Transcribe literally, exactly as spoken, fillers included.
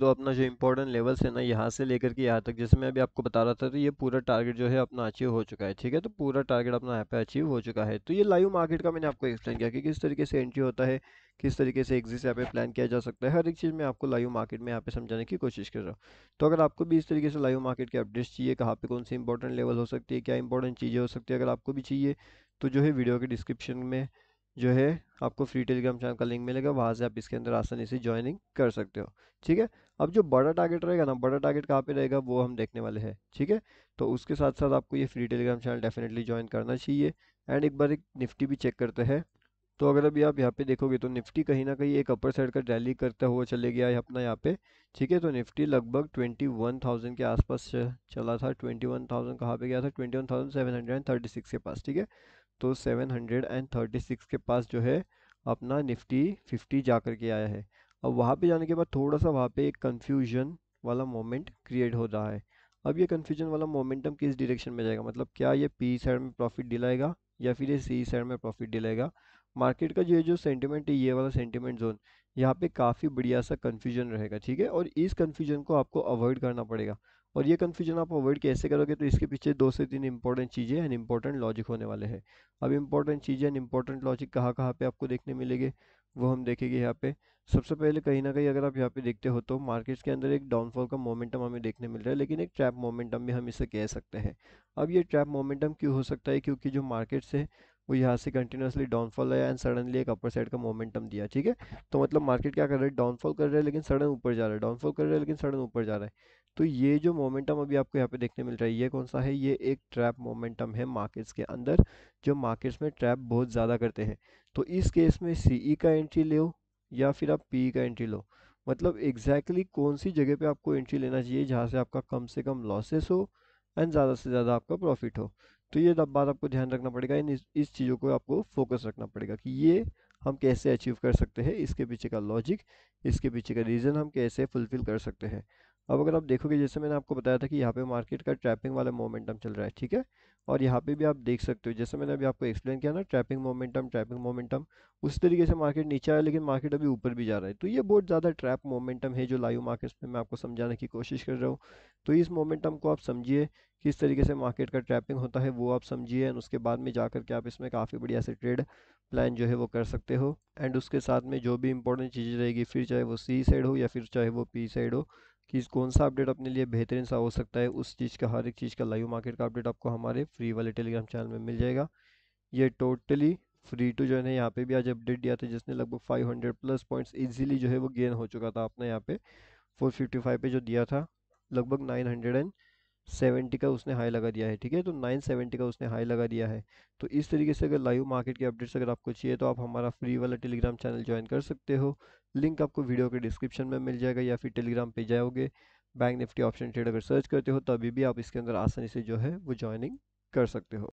तो अपना जो इंपॉर्टेंट लेवल्स है ना यहाँ से लेकर के यहाँ तक, जैसे मैं अभी आपको बता रहा था, तो ये पूरा टारगेट जो है अपना अचीव हो चुका है। ठीक है, तो पूरा टारगेट अपना यहाँ पे अचीव हो चुका है। तो ये लाइव मार्केट का मैंने आपको एक्सप्लेन किया कि किस तरीके से एंट्री होता है, किस तरीके से एग्जिट यहाँ पे प्लान किया जा सकता है, हर एक चीज़ मैं आपको लाइव मार्केट में यहाँ पे समझाने की कोशिश कर रहा हूँ। तो अगर आपको भी इस तरीके से लाइव मार्केट के अपडेट्स चाहिए, कहाँ पे कौन सी इंपॉर्टेंट लेवल हो सकती है, क्या इंपॉर्टेंट चीज़ें हो सकती है, अगर आपको भी चाहिए तो जो है वीडियो के डिस्क्रिप्शन में जो है आपको फ्री टेलीग्राम चैनल का लिंक मिलेगा, वहाँ से आप इसके अंदर आसानी से ज्वाइनिंग कर सकते हो। ठीक है, अब जो बड़ा टारगेट रहेगा ना, बड़ा टारगेट कहाँ पे रहेगा वो हम देखने वाले हैं। ठीक है, तो उसके साथ साथ आपको ये free Telegram channel definitely join करना चाहिए। एंड एक बार एक निफ्टी भी चेक करते हैं। तो अगर अभी आप यहाँ पे देखोगे तो निफ्टी कहीं ना कहीं एक अपर साइड का रैली करता हुआ चले गया है अपना यहाँ पे। ठीक है, तो निफ्टी लगभग इक्कीस हज़ार के आसपास चला था। इक्कीस हज़ार कहाँ पे गया था? इक्कीस हज़ार सात सौ छत्तीस के पास। ठीक है, तो सात सौ छत्तीस के पास जो है अपना निफ्टी फिफ्टी जा कर के आया है। अब वहाँ पे जाने के बाद थोड़ा सा वहाँ पे एक कन्फ्यूजन वाला मोमेंट क्रिएट हो रहा है। अब ये कन्फ्यूजन वाला मोमेंटम किस डायरेक्शन में जाएगा, मतलब क्या ये पी साइड में प्रॉफिट दिलाएगा या फिर ये सी साइड में प्रॉफिट दिलाएगा। मार्केट का जो जो सेंटिमेंट है, ये वाला सेंटिमेंट जोन, यहाँ पे काफ़ी बढ़िया सा कन्फ्यूजन रहेगा। ठीक है, और इस कन्फ्यूजन को आपको अवॉइड करना पड़ेगा। और ये कन्फ्यूजन आप अवॉइड कैसे करोगे, तो इसके पीछे दो से तीन इंपॉर्टेंट चीज़ें एंड इंपॉर्टेंट लॉजिक होने वाले हैं। अब इंपॉर्टेंट चीज़ें एंड इंपॉर्टेंट लॉजिक कहाँ कहाँ पे आपको देखने मिलेंगे वो हम देखेंगे। यहाँ पे सबसे पहले कहीं ना कहीं अगर आप यहाँ पे देखते हो तो मार्केट्स के अंदर एक डाउनफॉल का मोमेंटम हमें देखने मिल रहा है, लेकिन एक ट्रैप मोमेंटम भी हम इसे कह सकते हैं। अब ये ट्रैप मोमेंटम क्यों हो सकता है, क्योंकि जो मार्केट्स है वो यहाँ से कंटिन्यूसली डाउनफॉल आया एंड सडनली एक अपर साइड का मोमेंटम दिया। ठीक है, तो मतलब मार्केट क्या कर रहा है, डाउनफॉल कर रहा है लेकिन सडन ऊपर जा रहा है, डाउनफॉल कर रहा है लेकिन सडन ऊपर जा रहा है। तो ये जो मोमेंटम अभी आपको यहाँ पे देखने मिल रहा है, ये कौन सा है, ये एक ट्रैप मोमेंटम है मार्केट्स के अंदर, जो मार्केट्स में ट्रैप बहुत ज़्यादा करते हैं। तो इस केस में सीई का एंट्री लो या फिर आप पीई का एंट्री लो, मतलब एग्जैक्टली कौन सी जगह पे आपको एंट्री लेना चाहिए जहाँ से आपका कम से कम लॉसेस हो एंड ज़्यादा से ज़्यादा आपका प्रॉफिट हो। तो ये बात आपको ध्यान रखना पड़ेगा, इन इस चीज़ों को आपको फोकस रखना पड़ेगा कि ये हम कैसे अचीव कर सकते हैं, इसके पीछे का लॉजिक, इसके पीछे का रीज़न हम कैसे फुलफिल कर सकते हैं। अब अगर आप देखोगे, जैसे मैंने आपको बताया था कि यहाँ पे मार्केट का ट्रैपिंग वाला मोमेंटम चल रहा है। ठीक है, और यहाँ पे भी आप देख सकते हो, जैसे मैंने अभी आपको एक्सप्लेन किया ना, ट्रैपिंग मोमेंटम ट्रैपिंग मोमेंटम उस तरीके से मार्केट नीचे आया लेकिन मार्केट अभी ऊपर भी जा रहा है। तो ये बहुत ज़्यादा ट्रैप मोमेंटम है जो लाइव मार्केट्स में मैं आपको समझाने की कोशिश कर रहा हूँ। तो इस मोमेंटम को आप समझिए, किस तरीके से मार्केट का ट्रैपिंग होता है वो आप समझिए, एंड उसके बाद में जा कर के आप इसमें काफ़ी बढ़िया से ट्रेड प्लान जो है वो कर सकते हो। एंड उसके साथ में जो भी इंपॉर्टेंट चीज़ें रहेगी, फिर चाहे वो सी साइड हो या फिर चाहे वो पी साइड हो, कि कौन सा अपडेट अपने लिए बेहतरीन सा हो सकता है, उस चीज़ का, हर एक चीज़ का लाइव मार्केट का अपडेट आपको हमारे फ्री वाले टेलीग्राम चैनल में मिल जाएगा। ये टोटली फ्री टू ज्वाइन है। यहाँ पे भी आज अपडेट दिया था जिसने लगभग पाँच सौ प्लस पॉइंट्स इजीली जो है वो गेन हो चुका था आपने यहाँ पे चार सौ पचपन पे जो दिया था, लगभग नौ सौ सत्तर का उसने हाई लगा दिया है। ठीक है, तो नौ सौ सत्तर का उसने हाई लगा दिया है। तो इस तरीके से अगर लाइव मार्केट के अपडेट्स अगर आपको चाहिए तो आप हमारा फ्री वाला टेलीग्राम चैनल ज्वाइन कर सकते हो। लिंक आपको वीडियो के डिस्क्रिप्शन में मिल जाएगा, या फिर टेलीग्राम पे जाओगे, बैंक निफ्टी ऑप्शन ट्रेड अगर सर्च करते हो तभी भी आप इसके अंदर आसानी से जो है वो ज्वाइनिंग कर सकते हो।